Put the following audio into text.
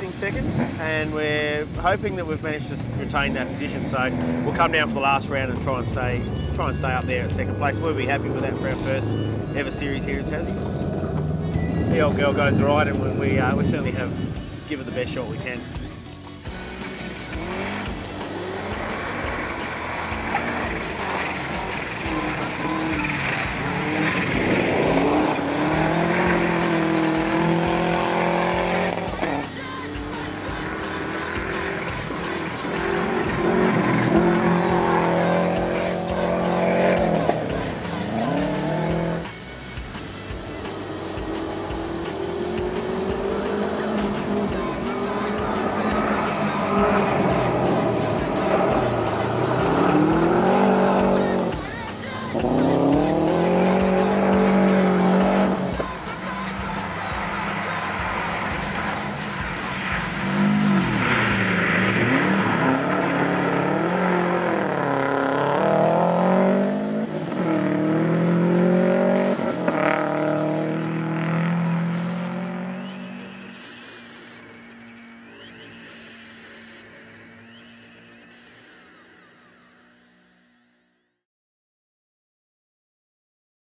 sitting second, and we're hoping that we've managed to retain that position. So we'll come down for the last round and try and stay up there at second place. We'll be happy with that for our first ever series here in Tassie. The old girl goes all right, and we certainly have given the best shot we can.